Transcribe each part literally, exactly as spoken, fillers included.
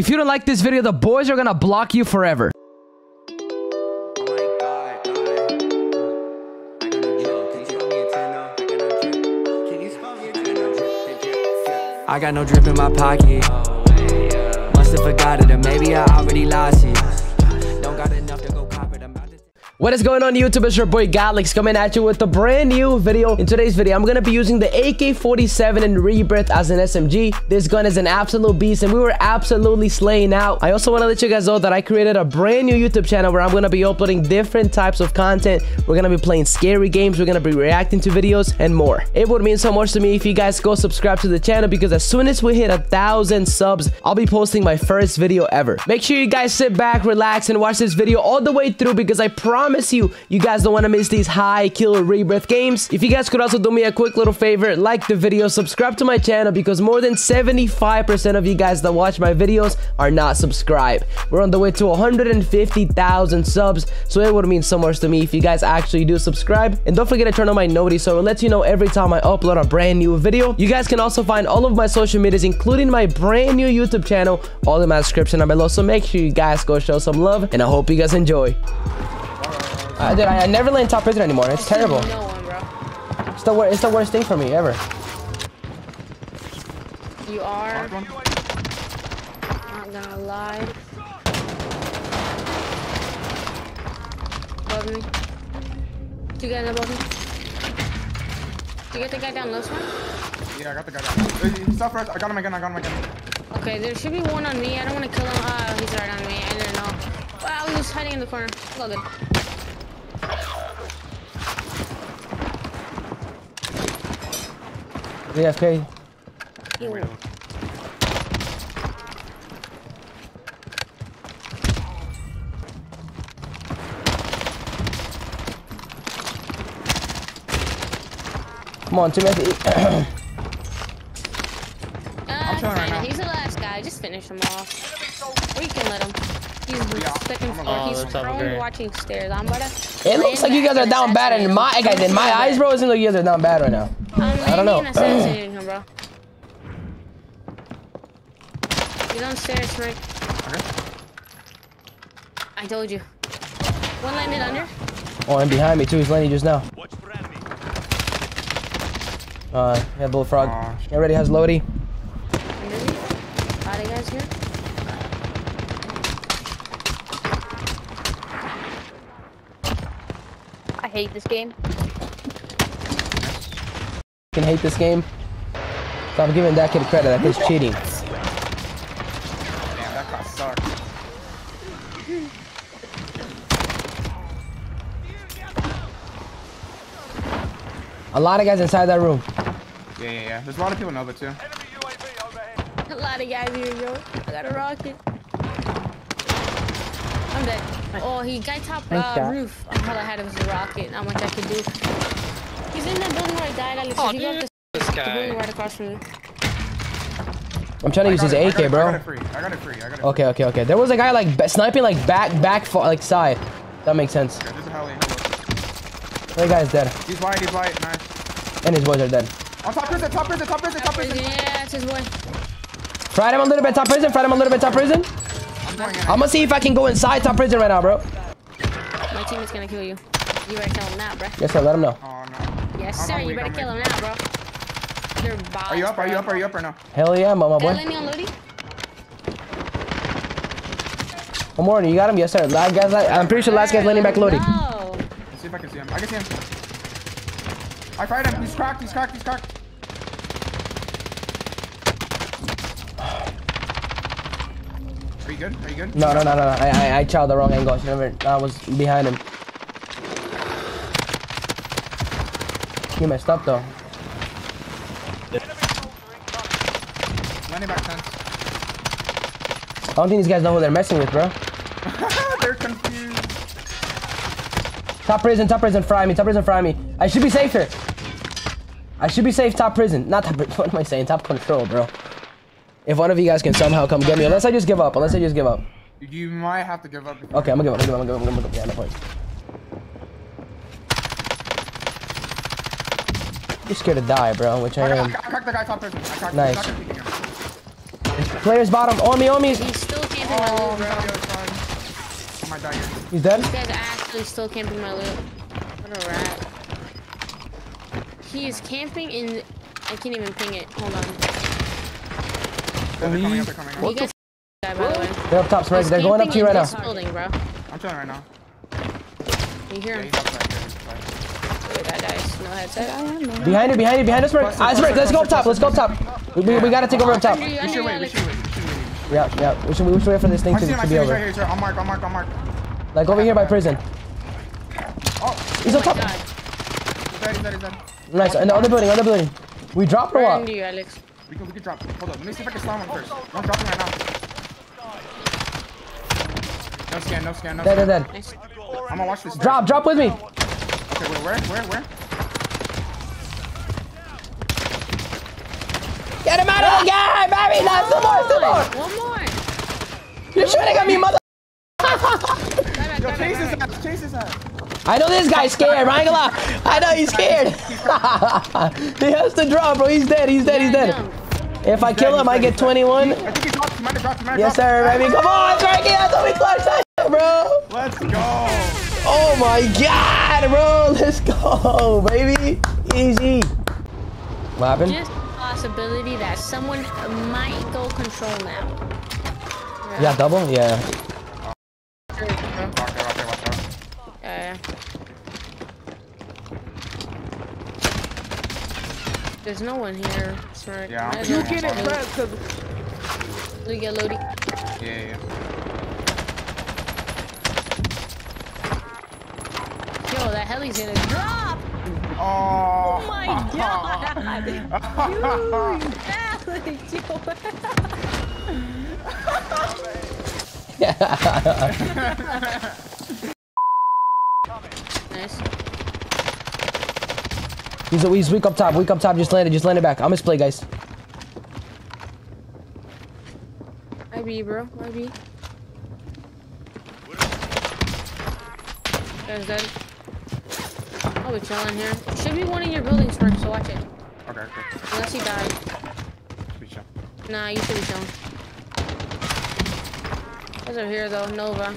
If you don't like this video, the boys are gonna block you forever. I got no drip in my pocket. Must have forgot it, or maybe I already lost it. Don't got enough to go pop it. What is going on YouTube? It's your boy Galex coming at you with a brand new video. In today's video, I'm going to be using the A K forty-seven in Rebirth as an S M G. This gun is an absolute beast and we were absolutely slaying out. I also want to let you guys know that I created a brand new YouTube channel where I'm going to be uploading different types of content. We're going to be playing scary games, we're going to be reacting to videos and more. It would mean so much to me if you guys go subscribe to the channel, because as soon as we hit a thousand subs, I'll be posting my first video ever. Make sure you guys sit back, relax and watch this video all the way through, because I promise Promise you, you guys don't want to miss these high killer Rebirth games. If you guys could also do me a quick little favor, like the video, subscribe to my channel, because more than seventy-five percent of you guys that watch my videos are not subscribed. We're on the way to one hundred fifty thousand subs, so it would mean so much to me if you guys actually do subscribe. And don't forget to turn on my notice so it lets you know every time I upload a brand new video. You guys can also find all of my social medias, including my brand new YouTube channel, all in my description down below. So make sure you guys go show some love, and I hope you guys enjoy. I did. I, I never land top prisoner anymore. It's terrible. No one, bro. It's the worst. It's the worst thing for me ever. You are. I'm not gonna lie. Above me. Two guys above me. You got the guy down, this one? Yeah, I got the guy down. Stop first. I got him again. I got him again. Okay, there should be one on me. I don't want to kill him. Uh, he's right on me. I didn't know. Wow, he was hiding in the corner. Love it. J F K. Yeah. Come on, Timothy. uh, I'm trying right now. He's the last guy. Just finish him off. We can let him. He's yeah. sticking floor. Oh, he's throwing watching stairs. I'm about to. It looks like you guys are down bad, and my guys in my eyes, bro, it seems like you guys are down bad right now. I don't know. Him, bro. He's on stairs, Rick. I told you. One landed under. Oh, and behind me too. He's landing just now. Uh, yeah, bullfrog. Aww. He already has Lodi. Are you guys here? I hate this game. I hate this game. So I'm giving that kid credit. That kid's cheating. Damn, that guy sucked. A lot of guys inside that room. Yeah, yeah, yeah. There's a lot of people in Nova too. Enemy U A V overhead. A lot of guys here, yo. I got a rocket. I'm dead. Oh, he got top uh, roof. I'm hella ahead of his rocket. Not much I can do. He's in that building where I died, Alex. Oh, dude, this guy. Right across from me. I'm trying to use his A K, bro. I got it free. I got it free. I got it free. Okay, okay, okay. There was a guy like sniping like back, back, like side. That makes sense. Okay, there's a heli. That guy's dead. He's white, he's white. Nice. And his boys are dead. On top prison, top prison, top prison, top prison. Yeah, it's his boy. Fried him a little bit, top prison. Fried him a little bit, top prison. I'm, I'm gonna see if I can go inside top prison right now, bro. My team is gonna kill you. You better kill him now, bro. Yes, sir. Let him know. Oh, no. Yes, sir, you better kill him now, bro. They're bots. Are you up? Are you up? Are you up or no? Hell yeah, my boy. One more, you got him? Yes, sir. Last guy's, I'm pretty sure last guy's landing back Lodi. Let's see if I can see him. I can see him. I fried him. He's cracked. He's cracked. He's cracked. Are you good? Are you good? No, no, no, no. I, I, I chopped the wrong angle. I, never, I was behind him. He messed up though. Yeah. I don't think these guys know who they're messing with, bro. They're confused. Top prison, top prison, fry me, top prison, fry me. I should be safe here. I should be safe, top prison. Not top prison, what am I saying? Top control, bro. If one of you guys can somehow come get me, unless I just give up, unless I just give up. You might have to give up. Okay, I'm gonna give up, I'm gonna give up, I'm gonna give up, I'm gonna give up. Yeah, no point. You're scared to die, bro, which I, I am. I cracked the guy top prison. I cracked nice. The guy. Player's bottom. On me, on me. He's still camping my loot, bro. Oh my God. He's dead? This guy's actually still camping my loot. What a rat. He is camping in... I can't even ping it. Hold on. They're coming up, they're coming up. What the f***? By the way. They're up top, Sprague. They're going up to you right now. Building, bro. I'm trying right now. You hear him? Behind you, behind you, behind us, Rick. Eyes, Rick, let's go up top, let's go up top. We, we, we gotta take over up top. We should wait, we should wait, we should wait. Yeah, yeah, we should, we should wait for this thing to, to be over. Right here, on mark, on mark, on mark. Like over here by prison. Oh, he's up top. He's dead, he's dead, he's dead. Nice, in the other building, other building. We dropped or what? We can, we can drop. Hold on, let me see if I can slam him first. Don't drop him right now. No scan, no scan, no scan. Dead, dead, dead. I'm gonna watch this. Drop, drop with me. Okay, wait, where, where, where? Get him out of the game, baby! No, two more, two more! One more! You're shooting at me, mother... Yo, chase his ass, chase his ass! I know this guy's scared, I ain't gonna lie. I know he's scared! He has to drop, bro, he's dead, he's dead, he's dead. If I kill him, I get twenty-one. I think he dropped, he might have dropped, he might have dropped. Yes, sir, baby, come on, Frankie, I thought we clutched that shit, bro! Let's go! Oh my God, bro! Let's go, baby. Easy. What happened? Just a possibility that someone might go control now. Yeah, yeah double. Yeah. Yeah. There's no one here. Smart. Yeah. You get it, bro. Look at Lodi. Yeah. yeah. Oh, that heli's gonna drop! Oh, oh my God! Dude, Alex, yo. Nice. He's, he's weak up top, weak up top, just landed, just landed back. I'll misplay, guys. I B, bro, I B. Guy's dead. Oh, we're chilling here. Should be one of your buildings first, so watch it. Okay, okay. Unless he died. Sweet shot. Nah, you should be chilling. Guys are here though, Nova.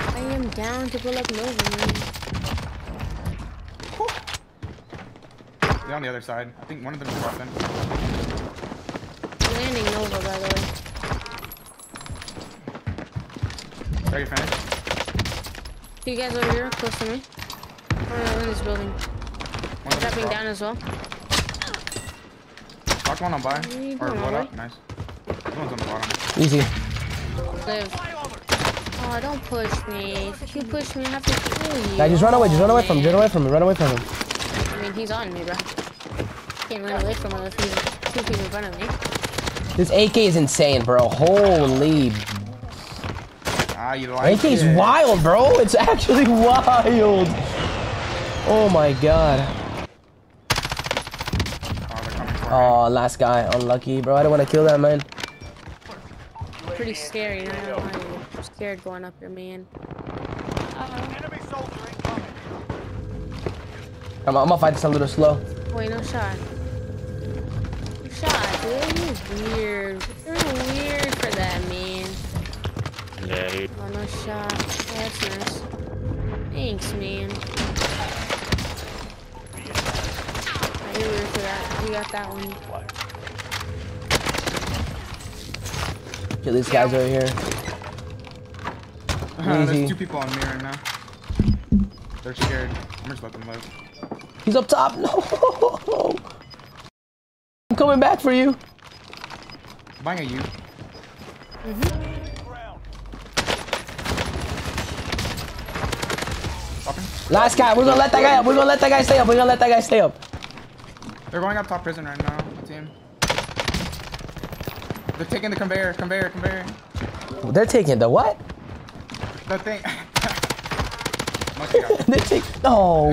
I am down to pull up Nova, man. They're on the other side. I think one of them is dropping. Landing Nova, by the way. Are you finished? You guys over here, close to me. I'm in this building. One dropping down as well. Lock one on by. Or blood up. Nice. This one's on the bottom. Easy. Live. Oh, don't push me. If you push me, I have to kill you. Nah, just run away. Just run away from him. Run away from him. Run away from him. I mean, he's on me, bro. Can't run away from him if he's two feet in front of me. This A K is insane, bro. Holy. Like A K's it. Wild, bro. It's actually wild. Oh my God. Oh, oh, last guy. Unlucky, bro. I don't want to kill that man. Pretty scary. You know? I'm scared going up here, man. Uh-oh. Come on, I'm gonna fight this a little slow. Wait, no shot. No shot, dude. You're weird. You're weird for that, man. Yeah, dude. Oh, no shot. Oh, that's nice. Thanks, man. I knew we were for that. We got that one. Kill these guys over here. Uh, there's two people on me right now. They're scared. I'm just letting them live. He's up top. No. I'm coming back for you. I'm buying a U. Mm-hmm. Last guy, we're gonna let that guy up. We're gonna let that guy stay up. We're gonna let that guy stay up. They're going up top prison right now, the team. They're taking the conveyor, conveyor, conveyor. They're taking the what? The thing. They take. No.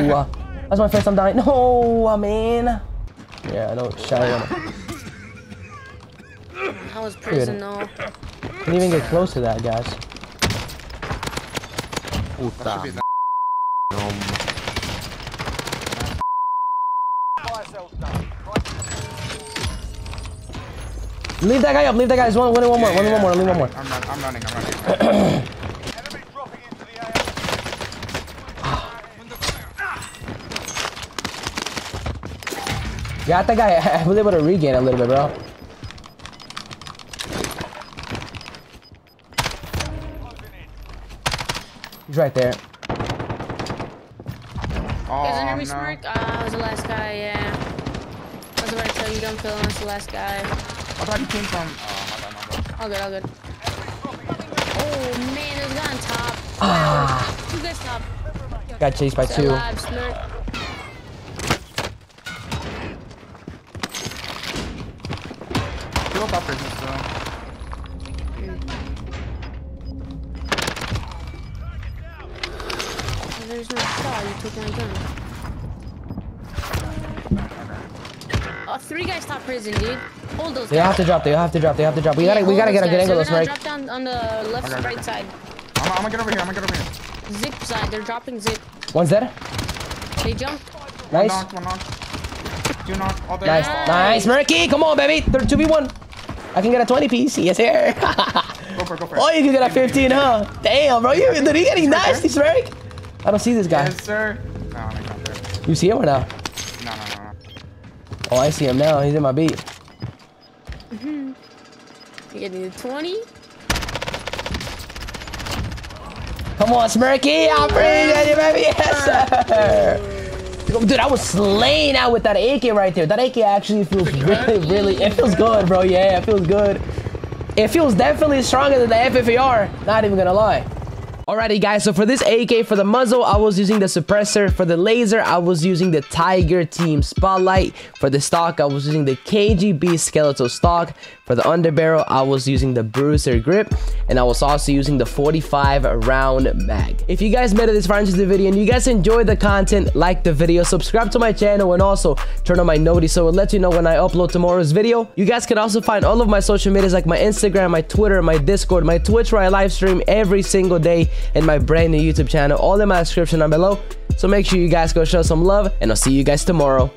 That's my first time dying. No, I mean. Yeah, I don't shout at him. That was prison though. Couldn't even get close to that, guys. Puta. Leave that guy up. Leave that guy. There's one, one, one more. Yeah, one, yeah, one more. Leave one more. I'm running. I'm running. I'm running. I'm running. Enemy dropping into the air. Yeah, I think I, I was able to regain a little bit, bro. He's right there. Oh, there's an enemy no. smirk. Ah, uh, I was the last guy, yeah. I was about to tell you, don't kill him, it's the last guy. I thought he came from... Oh, my bad, my bad. All good, all good. Oh, man, there's a guy on top. Ah. Two guys top. Got chased by two. Alive, smirk. Kill buffers and stuff. There's no shot, you took my gun. Oh, three guys top prison, dude. Hold those guys. They have to drop, they have to drop, they have to drop. We yeah, gotta, we gotta get a good angle, this right? Drop down on the left, okay, right okay. side. I'm, I'm gonna get over here, I'm gonna get over here. Zip side, they're dropping zip. One's dead. They jumped. Nice. One knock, one knock. Two knock, all there. Nice, nice, nice. Murky, come on, baby. They're two v one. I can get a twenty piece, yes, here. Go for it, go for it. Oh, you can get a fifteen, huh? Damn, bro, you're getting nasty, Smurk. I don't see this guy. Yes, sir. No, I'm not there. You see him or no? No, no, no. Oh, I see him now. He's in my beat. Mm-hmm. You getting the twenty? Come on, Smirky. I'm pretty good, baby. Yes, sir. Dude, I was slaying out with that A K right there. That A K actually feels really, really... It feels good, bro. Yeah, it feels good. It feels definitely stronger than the F F A R. Not even gonna lie. Alrighty guys, so for this A K, for the muzzle, I was using the suppressor. For the laser, I was using the Tiger Team Spotlight. For the stock, I was using the K G B Skeletal Stock. For the underbarrel, I was using the Bruiser grip. And I was also using the forty-five round mag. If you guys made it this far into the video and you guys enjoyed the content, like the video, subscribe to my channel, and also turn on my noti so it lets you know when I upload tomorrow's video. You guys can also find all of my social medias like my Instagram, my Twitter, my Discord, my Twitch where I live stream every single day, and my brand new YouTube channel, all in my description down below. So make sure you guys go show some love, and I'll see you guys tomorrow.